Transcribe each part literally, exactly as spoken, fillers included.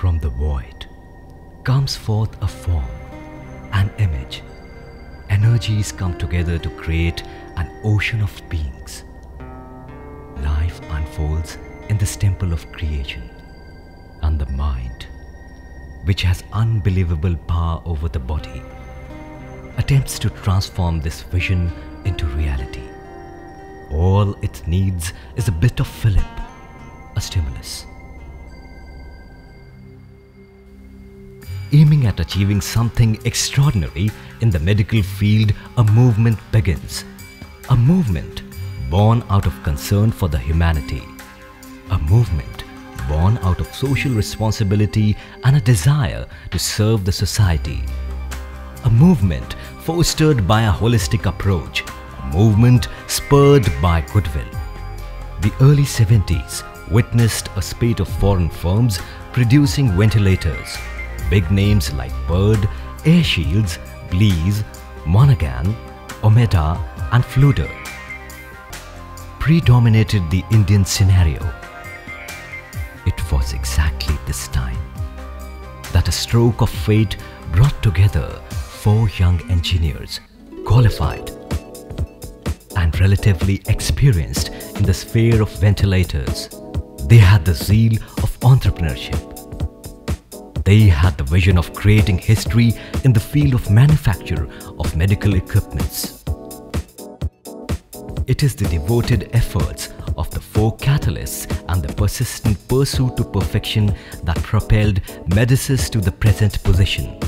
from the void comes forth a form, an image. Energies come together to create an ocean of beings. Life unfolds in this temple of creation, and the mind, which has unbelievable power over the body, attempts to transform this vision into reality. All it needs is a bit of fillip, a stimulus. Aiming at achieving something extraordinary in the medical field, a movement begins. A movement born out of concern for the humanity. A movement born out of social responsibility and a desire to serve the society. A movement fostered by a holistic approach. A movement spurred by goodwill. The early seventies witnessed a spate of foreign firms producing ventilators. Big names like Bird, Air Shields, Blease, Monaghan, Ometa and Fluder predominated the Indian scenario. It was exactly this time that a stroke of fate brought together four young engineers, qualified and relatively experienced in the sphere of ventilators. They had the zeal of entrepreneurship. They had the vision of creating history in the field of manufacture of medical equipments. It is the devoted efforts of the four catalysts and the persistent pursuit to perfection that propelled Medisys to the present position.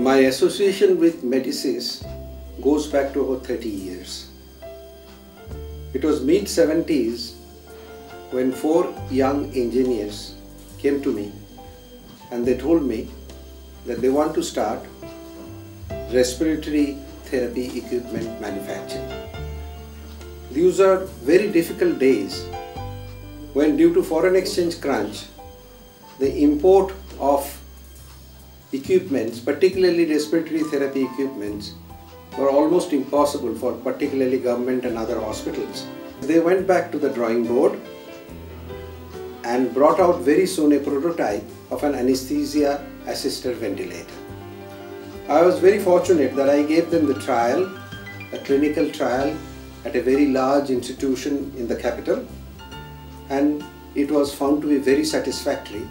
My association with Medisys goes back to about thirty years. It was mid seventies when four young engineers came to me and they told me that they want to start respiratory therapy equipment manufacturing. These are very difficult days when, due to foreign exchange crunch, the import of equipments, particularly respiratory therapy equipments, were almost impossible for particularly government and other hospitals. They went back to the drawing board and brought out very soon a prototype of an anesthesia assisted ventilator. I was very fortunate that I gave them the trial, a clinical trial at a very large institution in the capital, and it was found to be very satisfactory.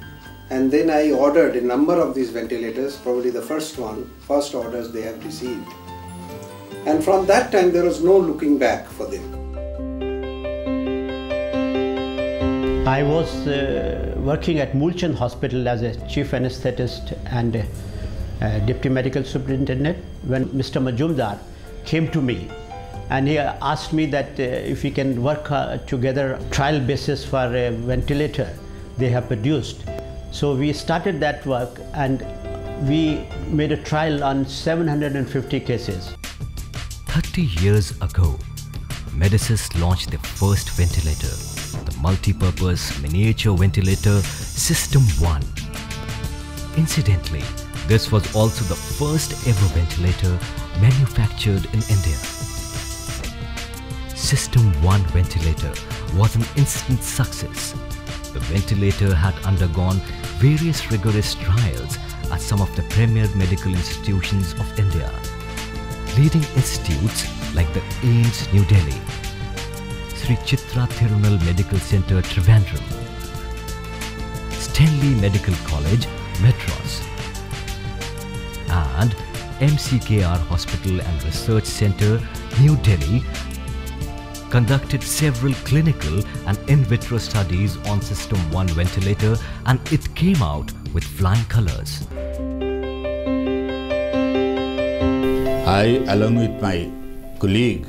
And then I ordered a number of these ventilators, probably the first one, first orders they have received. And from that time, there was no looking back for them. I was uh, working at Mulchan Hospital as a chief anesthetist and uh, deputy medical superintendent when Mister Majumdar came to me. And he asked me that uh, if we can work uh, together trial basis for a ventilator they have produced. So we started that work and we made a trial on seven hundred fifty cases. thirty years ago, Medisys launched their first ventilator, the multi-purpose miniature ventilator System one. Incidentally, this was also the first ever ventilator manufactured in India. System one ventilator was an instant success. The ventilator had undergone various rigorous trials at some of the premier medical institutions of India, leading institutes like the AIIMS New Delhi, Sree Chitra Tirunal Medical Centre Trivandrum, Stanley Medical College Madras, and M C K R Hospital and Research Centre New Delhi, conducted several clinical and in vitro studies on System one ventilator, and it came out with flying colors. I, along with my colleague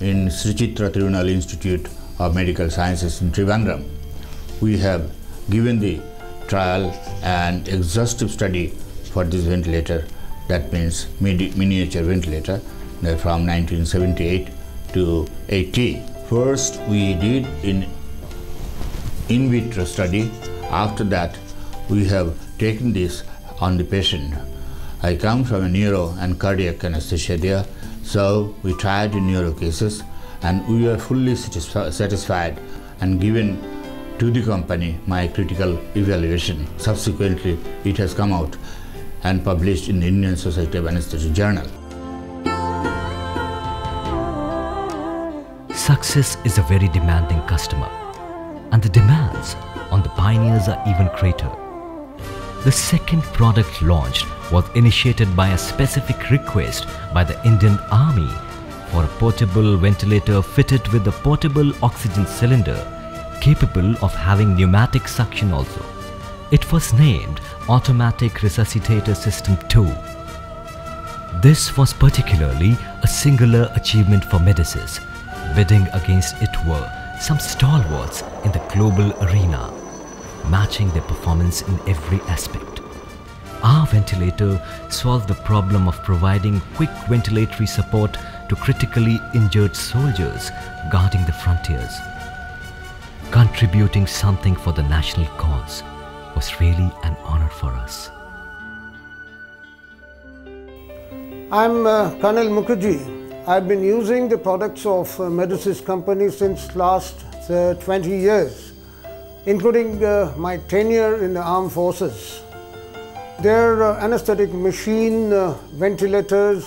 in Sree Chitra Tirunal Institute of Medical Sciences in Trivandrum, we have given the trial and exhaustive study for this ventilator, that means mini miniature ventilator, from nineteen seventy-eight to eighty. First we did in in vitro study. After that we have taken this on the patient. I come from a neuro and cardiac anesthesia, so we tried in neuro cases and we were fully satisfi satisfied and given to the company my critical evaluation. Subsequently it has come out and published in the Indian Society of Anesthesia Journal. Success is a very demanding customer, and the demands on the pioneers are even greater. The second product launched was initiated by a specific request by the Indian Army for a portable ventilator fitted with a portable oxygen cylinder capable of having pneumatic suction also. It was named Automatic Resuscitator System two. This was particularly a singular achievement for Medisys. Bidding against it were some stalwarts in the global arena, matching their performance in every aspect. Our ventilator solved the problem of providing quick ventilatory support to critically injured soldiers guarding the frontiers. Contributing something for the national cause was really an honor for us. I'm uh, Colonel Mukherjee. I've been using the products of uh, Medisys company since last uh, twenty years, including uh, my tenure in the armed forces. Their uh, anesthetic machine, uh, ventilators,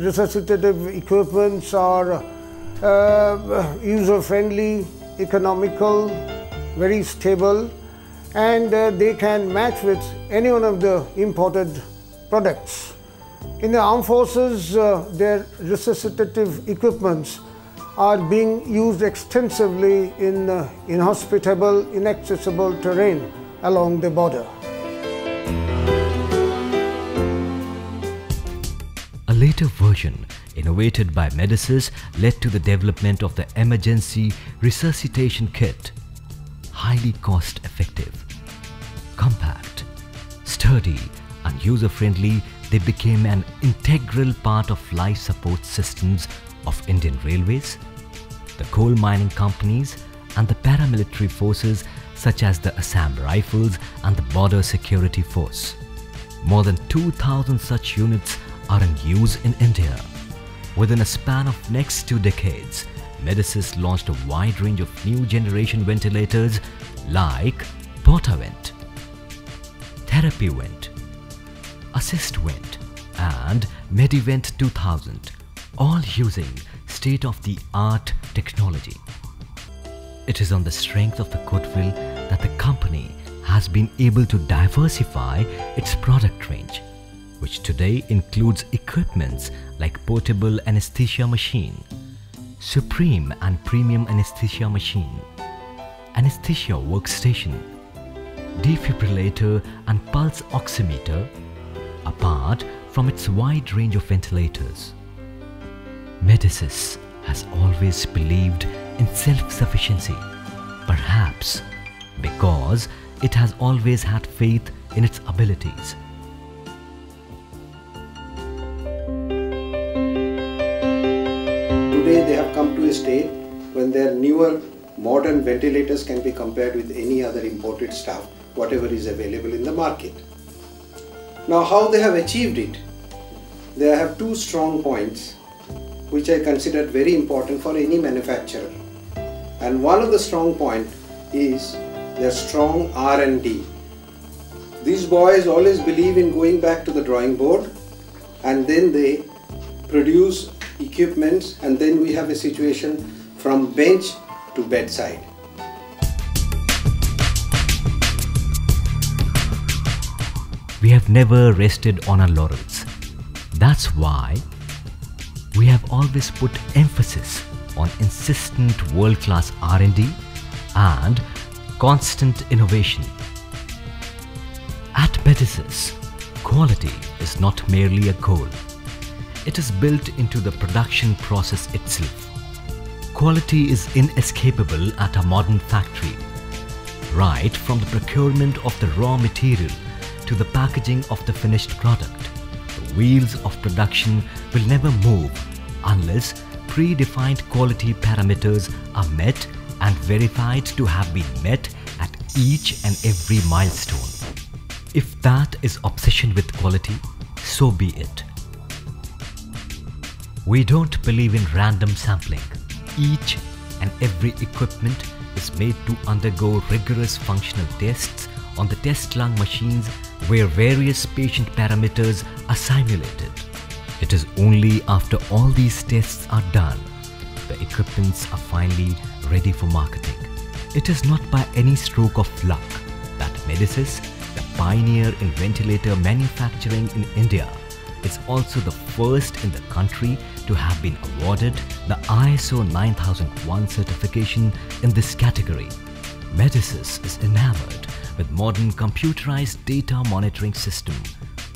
resuscitative equipments are uh, user-friendly, economical, very stable, and uh, they can match with any one of the imported products. In the armed forces, uh, their resuscitative equipments are being used extensively in uh, inhospitable, inaccessible terrain along the border. A later version, innovated by Medisys, led to the development of the emergency resuscitation kit. Highly cost-effective, compact, sturdy and user-friendly, they became an integral part of life support systems of Indian Railways, the coal mining companies and the paramilitary forces such as the Assam Rifles and the Border Security Force. More than two thousand such units are in use in India. Within a span of next two decades, Medisys launched a wide range of new generation ventilators like PortaVent, TherapyVent, AssistVent and MedVent two thousand, all using state-of-the-art technology. It is on the strength of the goodwill that the company has been able to diversify its product range, which today includes equipments like portable anesthesia machine, supreme and premium anesthesia machine, anesthesia workstation, defibrillator and pulse oximeter, apart from its wide range of ventilators. Medisys has always believed in self-sufficiency, perhaps because it has always had faith in its abilities. Today they have come to a stage when their newer modern ventilators can be compared with any other imported stuff, whatever is available in the market. Now, how they have achieved it? They have two strong points which I consider very important for any manufacturer. And one of the strong points is their strong R and D. These boys always believe in going back to the drawing board, and then they produce equipments, and then we have a situation from bench to bedside. We have never rested on our laurels. That's why we have always put emphasis on insistent world-class R and D and constant innovation. At Medisys, quality is not merely a goal. It is built into the production process itself. Quality is inescapable at a modern factory. Right from the procurement of the raw material to the packaging of the finished product, the wheels of production will never move unless predefined quality parameters are met and verified to have been met at each and every milestone. If that is obsession with quality, so be it. We don't believe in random sampling. Each and every equipment is made to undergo rigorous functional tests on the test lung machines where various patient parameters are simulated. It is only after all these tests are done, the equipments are finally ready for marketing. It is not by any stroke of luck that Medisys, the pioneer in ventilator manufacturing in India, is also the first in the country to have been awarded the I S O nine thousand one certification in this category. Medisys is enamored with modern computerized data monitoring system,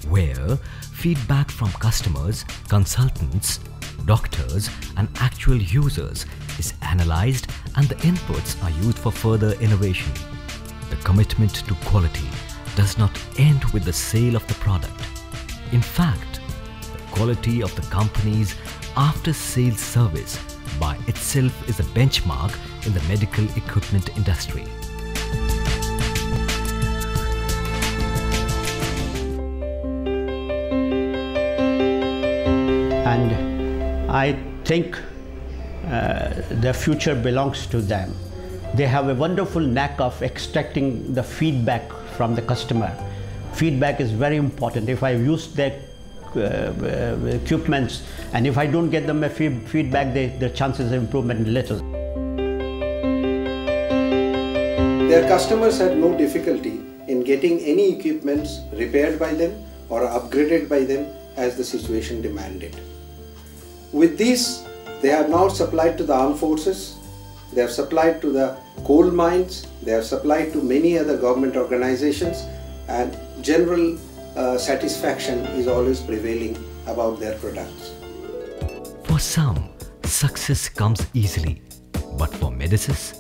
where feedback from customers, consultants, doctors and actual users is analyzed and the inputs are used for further innovation. The commitment to quality does not end with the sale of the product. In fact, the quality of the company's after-sales service by itself is a benchmark in the medical equipment industry. And I think uh, the future belongs to them. They have a wonderful knack of extracting the feedback from the customer. Feedback is very important. If I use their uh, equipments and if I don't get them a feedback, they, their chances of improvement are little. Their customers had no difficulty in getting any equipments repaired by them or upgraded by them as the situation demanded. With these, they have now supplied to the armed forces, they have supplied to the coal mines, they have supplied to many other government organizations, and general uh, satisfaction is always prevailing about their products. For some, success comes easily, but for Medisys,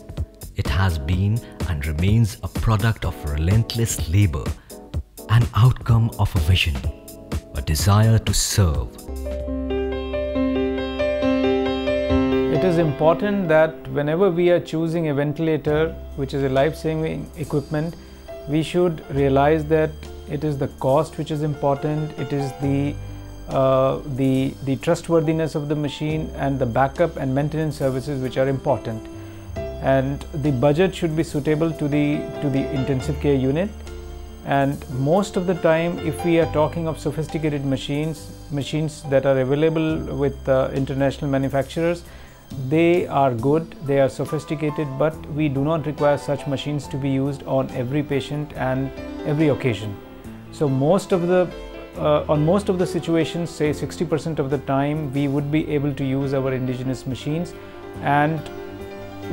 it has been and remains a product of relentless labor, an outcome of a vision, a desire to serve. It is important that whenever we are choosing a ventilator, which is a life-saving equipment, we should realize that it is the cost which is important, it is the, uh, the, the trustworthiness of the machine and the backup and maintenance services which are important. And the budget should be suitable to the, to the intensive care unit. And most of the time, if we are talking of sophisticated machines, machines that are available with uh, international manufacturers, they are good, they are sophisticated, but we do not require such machines to be used on every patient and every occasion. So most of the, uh, on most of the situations, say sixty percent of the time, we would be able to use our indigenous machines, and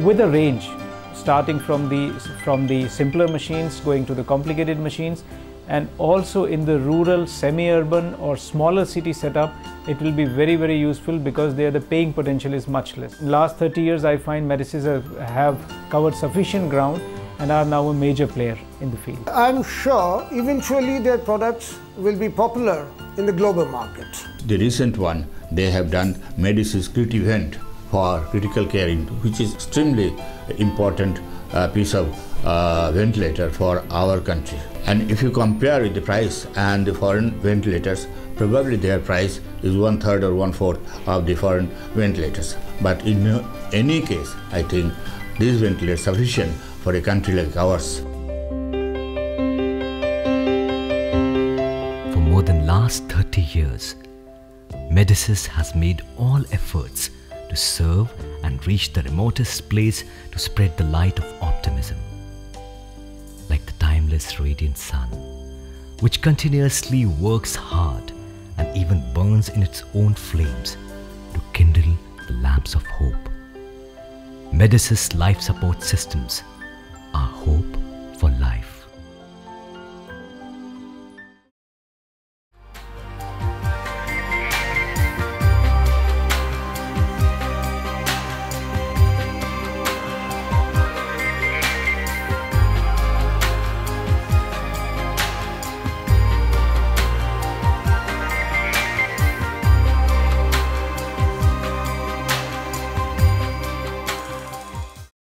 with a range, starting from the, from the simpler machines, going to the complicated machines, and also in the rural, semi-urban or smaller city setup, it will be very, very useful because there the paying potential is much less. In the last thirty years, I find Medisys have covered sufficient ground and are now a major player in the field. I'm sure eventually their products will be popular in the global market. The recent one, they have done Medisys Critical Vent for critical care, which is extremely important uh, piece of uh, ventilator for our country. And if you compare with the price and the foreign ventilators, probably their price is one third or one fourth of the foreign ventilators. But in any case, I think these ventilators are sufficient for a country like ours. For more than last thirty years, Medisys has made all efforts to serve and reach the remotest place to spread the light of optimism. Like the timeless radiant sun, which continuously works hard and even burns in its own flames to kindle the lamps of hope. Medisys Life Support Systems, our hope